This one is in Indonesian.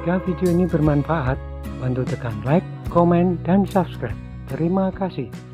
Jika video ini bermanfaat, bantu tekan like, komen, dan subscribe. Terima kasih.